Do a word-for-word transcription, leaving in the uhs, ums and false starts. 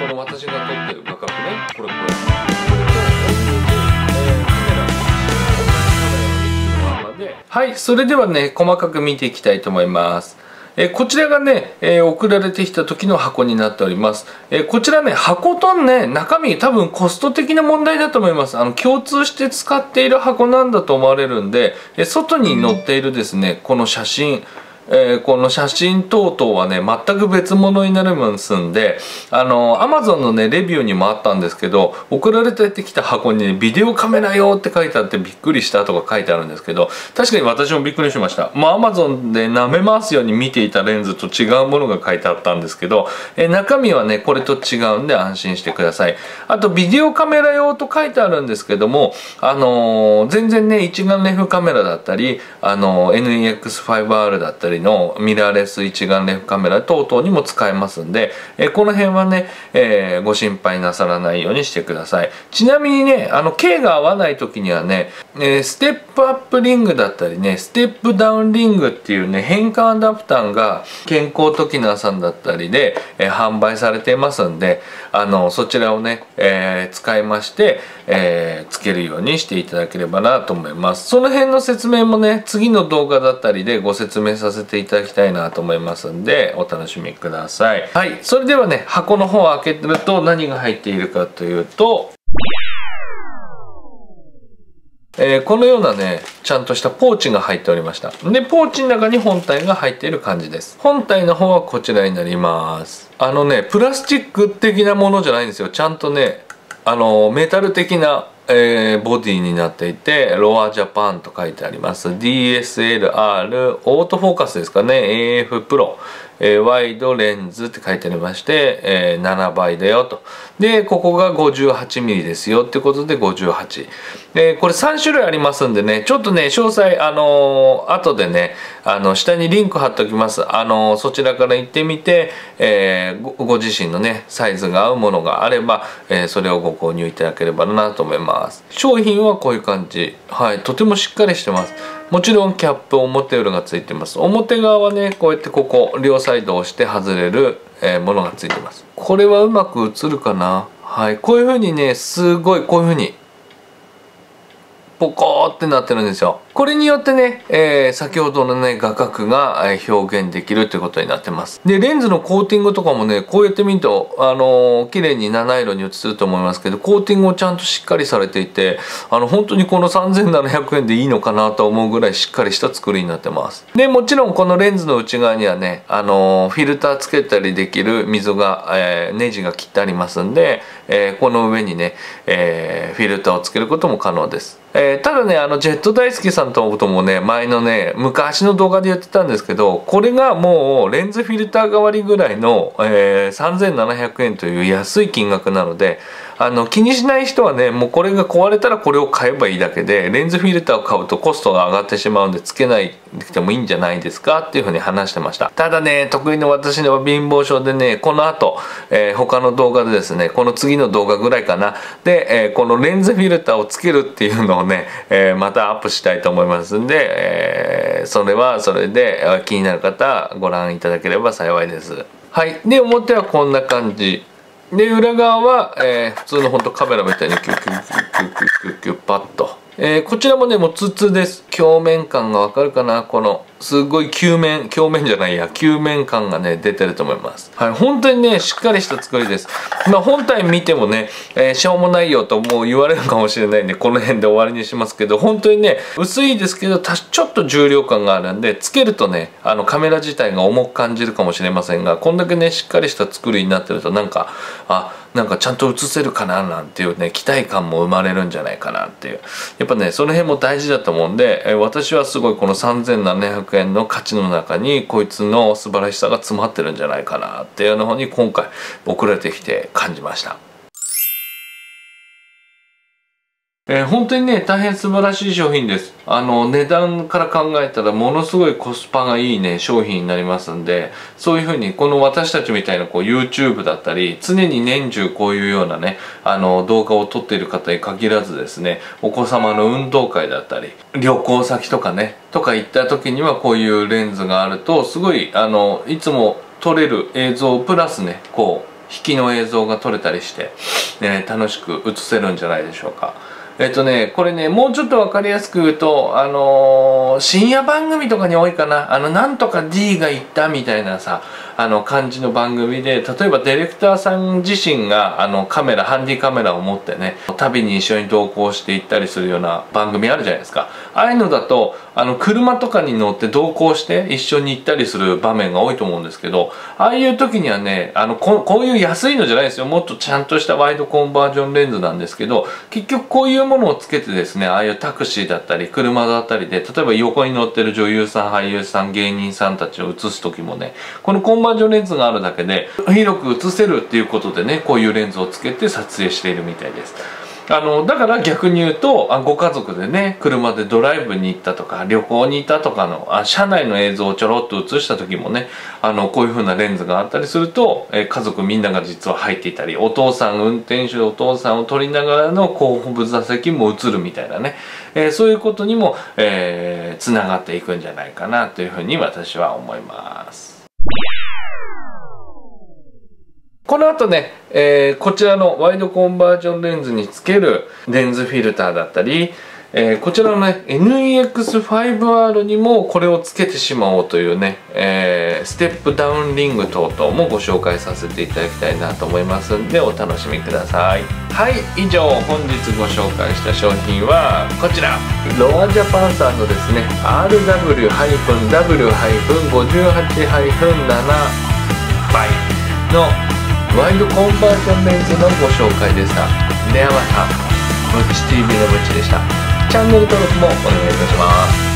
この私が撮ってる画角ね、これこれ。はい、それではね、細かく見ていきたいと思います。えこちらがね、えー、送られてきた時の箱になっております。えー、こちらね、箱とね、中身、多分コスト的な問題だと思います。あの、共通して使っている箱なんだと思われるんで、えー、外に載っているですね、この写真、えー、この写真等々はね、全く別物になるもんすんで、あのー、Amazon のね、レビューにもあったんですけど、送られてきた箱にね、ビデオカメラ用って書いてあってびっくりしたとか書いてあるんですけど、確かに私もびっくりしました。まあ、Amazon で舐め回すように見ていたレンズと違うものが書いてあったんですけど、えー、中身はね、これと違うんで安心してください。あと、ビデオカメラ用と書いてあるんですけども、あのー、全然ね、一眼レフカメラだったり、あのー、エヌイーエックスファイブアール だったり、のミラーレス一眼レフカメラ等々にも使えますんで、えこの辺はね、えー、ご心配なさらないようにしてください。ちなみにね、あの径が合わない時にはね、えー、ステップアップリングだったりね、ステップダウンリングっていうね、変換アダプターが健康トキナーさんだったりで、えー、販売されていますんで、あのそちらをね、えー、使いまして、えー、つけるようにしていただければなと思います。その辺の説明もね、次の動画だったりでご説明させていただきたいなと思いますんで、お楽しみください。はい、それではね、箱の方を開けると何が入っているかというと、えー、このようなね、ちゃんとしたポーチが入っておりました。で、ポーチの中に本体が入っている感じです。本体の方はこちらになります。あのね、プラスチック的なものじゃないんですよ。ちゃんとね、あのメタル的なえー、ボディになっていて、ロアジャパンと書いてあります。ディーエスエルアール、オートフォーカスですかね、エーエフ プロ、えー、ワイドレンズって書いてありまして、えー、ななばいだよと。で、ここが ごじゅうはちミリ ですよってことでごじゅうはち。えー、これさんしゅるいありますんでね、ちょっとね、詳細、あのー、後でね、あの、下にリンク貼っておきます。あのー、そちらから行ってみて、えー、ご、ご自身のね、サイズが合うものがあれば、えー、それをご購入いただければなと思います。商品はこういう感じ。はい、とてもしっかりしてます。もちろんキャップ、表裏がついてます。表側はね、こうやってここ両サイド押して外れる、えー、ものがついてます。これはうまく映るかな。はい、こういう風にね、すごいこういう風にポコーってなってるんですよ。これによってね、えー、先ほどのね、画角が表現できるということになってます。で、レンズのコーティングとかもね、こうやって見ると、あのー、綺麗に七色に映ると思いますけど、コーティングもちゃんとしっかりされていて、あの、本当にこのさんぜんななひゃくえんでいいのかなと思うぐらいしっかりした作りになってます。で、もちろんこのレンズの内側にはね、あのー、フィルターつけたりできる溝が、えー、ネジが切ってありますんで、えー、この上にね、えー、フィルターをつけることも可能です。えー、ただね、あの、ジェット大好きさんともね、前のね、昔の動画でやってたんですけど、これがもうレンズフィルター代わりぐらいの、えー、さんぜんななひゃくえんという安い金額なので、あの、気にしない人はね、もうこれが壊れたらこれを買えばいいだけで、レンズフィルターを買うとコストが上がってしまうんで、つけないできてもいいんじゃないですかっていうふうに話してました。ただね、得意の私の貧乏症でね、この後、えー、他の動画でですね、この次の動画ぐらいかな、で、えー、このレンズフィルターをつけるっていうのをね、えー、またアップしたいと思いますんで、えー、それはそれで気になる方ご覧いただければ幸いです。はい。で、表はこんな感じ。で、裏側は、えー、普通のほんとカメラみたいにキュッキュッキュッキュッキュッキュッパッと。えー、こちらもね、もうツツです。鏡面感がわかるかな？この、すごい球面、鏡面じゃないや、球面感がね、出てると思います。はい、本当にね、しっかりした作りです。まあ、本体見てもね、えー、しょうもないよともう言われるかもしれないんで、この辺で終わりにしますけど、本当にね、薄いですけど、たちょっと重量感があるんで、つけるとね、あの、カメラ自体が重く感じるかもしれませんが、こんだけね、しっかりした作りになってると、なんか、あ、なんかちゃんと映せるかななんていうね、期待感も生まれるんじゃないかなっていう。やっぱね、その辺も大事だと思うんで、えー、私はすごいこのさんぜんななひゃくえんの価値の中に、こいつの素晴らしさが詰まってるんじゃないかなっていうのに今回送られてきて感じました。えー、本当にね、大変素晴らしい商品です。あの、値段から考えたらものすごいコスパがいいね、商品になりますんで、そういうふうにこの私たちみたいなこう YouTube だったり、常に年中こういうようなね、あの、動画を撮っている方に限らずですね、お子様の運動会だったり、旅行先とかね、とか行った時にはこういうレンズがあると、すごい、あの、いつも撮れる映像プラスね、こう、引きの映像が撮れたりして、ね、楽しく映せるんじゃないでしょうか。えっとね、これね、もうちょっと分かりやすく言うと、あのー、深夜番組とかに多いかな、あの、なんとか D が言ったみたいなさ、あの、感じの番組で、例えばディレクターさん自身が、あの、カメラ、ハンディカメラを持ってね、旅に一緒に同行していったりするような番組あるじゃないですか。ああいうのだと、あの、車とかに乗って同行して一緒に行ったりする場面が多いと思うんですけど、ああいう時にはね、あの、こ、こういう安いのじゃないですよ。もっとちゃんとしたワイドコンバージョンレンズなんですけど、結局こういうものをつけてですね、ああいうタクシーだったり車だったりで、例えば横に乗ってる女優さん、俳優さん、芸人さんたちを映す時もね、このコンバージョンレンズがあるだけで広く映せるっていうことでね、こういうレンズをつけて撮影しているみたいです。あの、だから逆に言うと、あ、ご家族でね、車でドライブに行ったとか、旅行に行ったとかの、あ、車内の映像をちょろっと映した時もね、あの、こういう風なレンズがあったりすると、え、家族みんなが実は入っていたり、お父さん、運転手でお父さんを撮りながらの後部座席も映るみたいなね、えー、そういうことにも、えー、繋がっていくんじゃないかなという風に私は思います。この後ね、えー、こちらのワイドコンバージョンレンズにつけるレンズフィルターだったり、えー、こちらのね エヌイーエックスファイブアール にもこれをつけてしまおうというね、えー、ステップダウンリング等々もご紹介させていただきたいなと思いますんで、お楽しみください。はい、以上本日ご紹介した商品はこちら、ロアジャパンさんのですね アールダブリューダブリューダブリューごーはちはちなな のワイドコンバージョンレンズのご紹介でした。ではまた、ムチ ティーブイ のムチでした。チャンネル登録もお願いいたします。